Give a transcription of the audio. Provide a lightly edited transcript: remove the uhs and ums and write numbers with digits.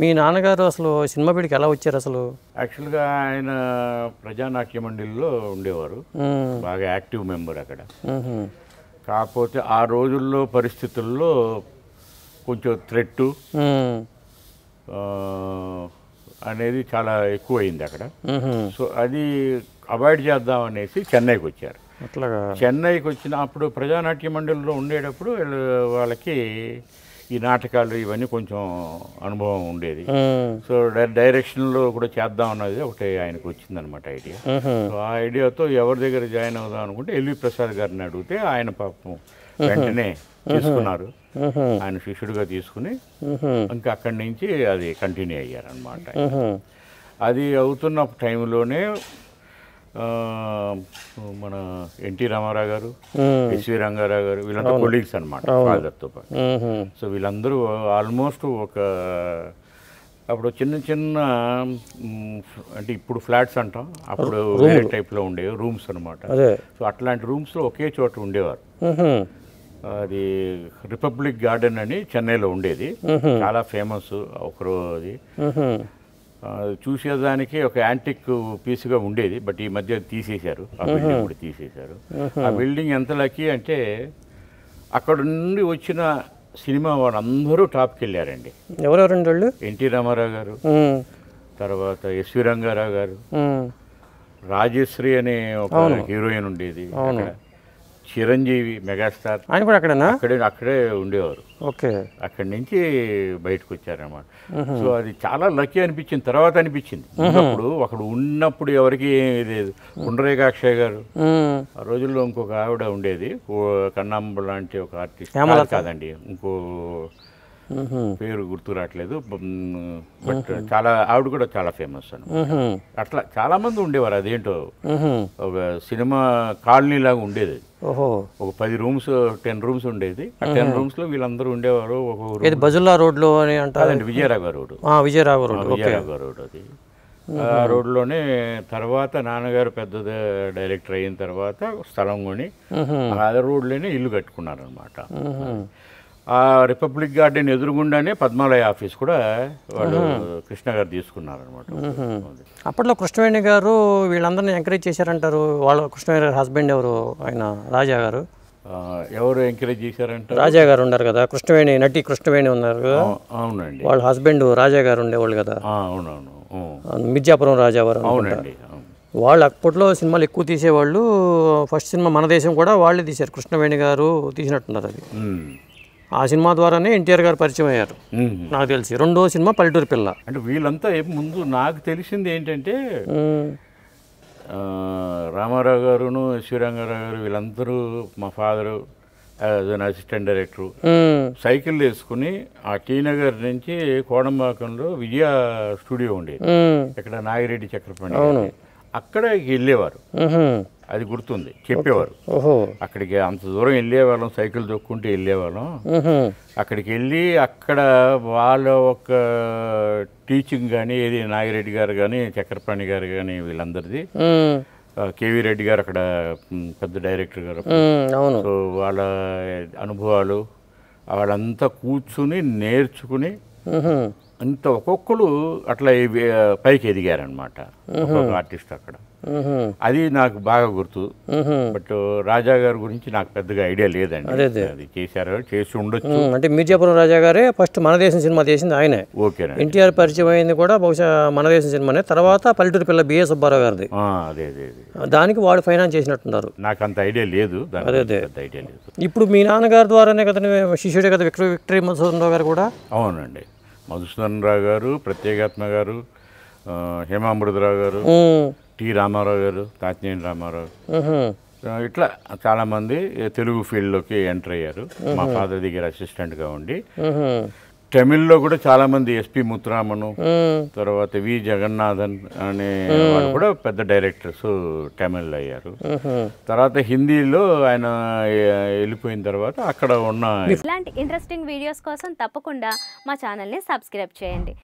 మీ నాన్నగారు అసలు సినిమా బీడికి ఎలా వచ్చారు అసలు? యాక్చువల్గా ఆయన ప్రజా నాట్య మండలిలో ఉండేవారు, బాగా యాక్టివ్ మెంబర్ అక్కడ. కాకపోతే ఆ రోజుల్లో పరిస్థితుల్లో కొంచెం థ్రెట్ అనేది చాలా ఎక్కువైంది అక్కడ. సో అది అవాయిడ్ చేద్దాం అనేసి చెన్నైకి వచ్చారు. అట్లాగా చెన్నైకి వచ్చిన అప్పుడు ప్రజానాట్య మండలిలో ఉండేటప్పుడు వాళ్ళకి ఈ నాటకాలు ఇవన్నీ కొంచెం అనుభవం ఉండేది. సో డైరెక్షన్లో కూడా చేద్దాం అన్నది ఒకటి ఆయనకు వచ్చిందనమాట ఐడియా. సో ఆ ఐడియాతో ఎవరి దగ్గర జాయిన్ అవుదాం అనుకుంటే ఎల్వి ప్రసాద్ గారిని అడిగితే ఆయన పాపం వెంటనే తీసుకున్నారు, ఆయన శిష్యుడిగా తీసుకుని ఇంకా అక్కడి నుంచి అది కంటిన్యూ అయ్యారనమాట. అది అవుతున్న టైంలోనే మన ఎన్టీ రామారావు గారు, కిశ్విరాంగరావు గారు వీళ్ళంతా కొలీగ్స్ అనమాట వాళ్ళతో పాటు. సో వీళ్ళందరూ ఆల్మోస్ట్ ఒక అప్పుడు చిన్న చిన్న అంటే ఇప్పుడు ఫ్లాట్స్ అంటాం, అప్పుడు వేరే టైప్లో ఉండే రూమ్స్ అనమాట. సో అట్లాంటి రూమ్స్లో ఒకే చోట ఉండేవారు. అది రిపబ్లిక్ గార్డెన్ అని చెన్నైలో ఉండేది, చాలా ఫేమస్. ఒకరో అది చూసేదానికి ఒక యాంటిక్ పీస్గా ఉండేది, బట్ ఈ మధ్య తీసేశారు ఆ బిల్డింగ్ కూడా తీసేశారు. ఆ బిల్డింగ్ ఎంత లక్కీ అంటే అక్కడ నుండి వచ్చిన సినిమా వాళ్ళందరూ టాప్కి వెళ్ళారండి. ఎవరెవరండి వాళ్ళు? ఎన్టీ రామారావు గారు, తర్వాత ఎస్వి రంగారావు గారు, రాజశ్రీ అనే ఒక హీరోయిన్ ఉండేది, చిరంజీవి మెగాస్టార్ ఆయన కూడా అక్కడే ఉండేవారు. ఓకే, అక్కడి నుంచి బయటకు వచ్చారనమాట. సో అది చాలా లక్కీ అనిపించింది. తర్వాత అనిపించింది అప్పుడు అక్కడ ఉన్నప్పుడు ఎవరికి ఏమీ లేదు. పుండరేకాక్షయ్య గారు ఆ రోజుల్లో, ఇంకొక ఆవిడ ఉండేది కన్నాంబ లాంటి ఒక ఆర్టిస్ట్, కాదండి ఇంకో పేరు గుర్తు రావట్లేదు, బట్ చాలా ఆవిడ కూడా చాలా ఫేమస్ అనమాట. అట్లా చాలా మంది ఉండేవారు. అదేంటో ఒక సినిమా కాలనీ లాగా ఉండేది, ఒక 10 రూమ్స్ 10 రూమ్స్ ఉండేది. ఆ 10 రూమ్స్ లో వీళ్ళందరూ ఉండేవారు. ఒక బజుల్లా రోడ్ లో అంటారండి, విజయరాఘవ రోడ్ అది, ఆ రోడ్లోనే. తర్వాత నాన్నగారు పెద్ద డైరెక్టర్ అయిన తర్వాత స్థలం కొని ఆ రోడ్లోనే ఇల్లు కట్టుకున్నారనమాట. ఆ రిపబ్లిక్ గార్డెన్ ఎదురుగుండానే పద్మాలయ ఆఫీస్ కూడా వాళ్ళు కృష్ణ గారు తీసుకున్నారనమాట. అప్పట్లో కృష్ణవేణి గారు వీళ్ళందరినీ ఎంకరేజ్ చేశారంటారు. వాళ్ళు కృష్ణవేణి గారు హస్బెండ్ ఎవరు ఆయన రాజా గారు, ఎవరు ఎంకరేజ్ చేశారంటారు? రాజా గారు ఉన్నారు కదా, కృష్ణవేణి నటి కృష్ణవేణి ఉన్నారు కదా. అవునండి, వాళ్ళ హస్బెండ్ రాజా గారు ఉండేవాళ్ళు కదా. అవునవును, మీడియాపురం రాజా గారు. అవునండి, వాళ్ళు అప్పట్లో సినిమాలు ఎక్కువ తీసేవాళ్ళు. ఫస్ట్ సినిమా మన దేశం కూడా వాళ్ళే తీశారు, కృష్ణవేణి గారు తీసినట్టున్నారు. అది ఆ సినిమా ద్వారానే ఎన్టీఆర్ గారు పరిచయం అయ్యారు నాకు తెలిసి. రెండో సినిమా పల్లెటూరు పిల్ల. అంటే వీళ్ళంతా ముందు నాకు తెలిసింది ఏంటంటే రామారావు గారును, శ్రీరంగారావు గారు వీళ్ళందరూ, మా father as an assistant director cycle వేసుకుని ఆ టీనగర్ నుంచి కోడంబాకంలో విజయ స్టూడియో ఉండేది, ఇక్కడ నాగారెడ్డి చక్రపే అక్కడ వెళ్ళేవారు. అది గుర్తుంది, చెప్పేవారు అక్కడికి అంత దూరం వెళ్ళేవాళ్ళం సైకిల్ దొక్కుంటూ వెళ్ళేవాళ్ళం. అక్కడికి వెళ్ళి అక్కడ వాళ్ళ ఒక టీచింగ్ కానీ ఏది నాగిరెడ్డి గారు కానీ, చక్రప్రాణి గారు కానీ వీళ్ళందరిది, కేవీ రెడ్డి గారు అక్కడ పెద్ద డైరెక్టర్ గారు. సో వాళ్ళ అనుభవాలు వాళ్ళంతా కూర్చుని నేర్చుకుని అంత ఒక్కొక్కరు అట్లా పైకి ఎదిగారనమాట, ఒక్కొక్క ఆర్టిస్ట్ అక్కడ. అది నాకు బాగా గుర్తు. బట్ రాజా గారి గురించి నాకు పెద్దగా ఐడియా లేదండి, అది చేశారు చేసి ఉండొచ్చు. అంటే మీడియాపురం రాజా గారే ఫస్ట్ మన దేశం సినిమా చేసింది ఆయనే. ఓకే, ఎన్టీఆర్ పరిచయం అయింది కూడా బహుశా మన దేశం సినిమానే. తర్వాత పల్లెటూరు పిల్ల బిఏ సుబ్బారావు గారిది, దానికి వాళ్ళు ఫైనాన్స్ చేసినట్టున్నారు. నాకు అంత ఐడియా లేదు. ఇప్పుడు మీ నాన్నగారి ద్వారానే కదా శిష్యుడే కదా విక్టరీ మధుసూదన్ రావు గారు కూడా. అవునండి, మధుసూదన్ రావు గారు, ప్రత్యేగాత్మ గారు, హేమామృతరావు గారు, టి రామారావు గారు, తాతినేని రామారావు, ఇట్లా చాలామంది తెలుగు ఫీల్డ్లోకి ఎంటర్ అయ్యారు. మా ఫాదర్ దగ్గర అసిస్టెంట్గా ఉండి తమిళ్లో కూడా చాలామంది, ఎస్పి ముత్తురామను, తర్వాత వి జగన్నాథన్ అనే వాళ్ళు కూడా పెద్ద డైరెక్టర్స్ తమిళ్ అయ్యారు. తర్వాత హిందీలో ఆయన వెళ్ళిపోయిన తర్వాత అక్కడ ఉన్న ఇలాంటి ఇంట్రెస్టింగ్ వీడియోస్ కోసం తప్పకుండా మా ఛానల్ని సబ్స్క్రైబ్ చేయండి.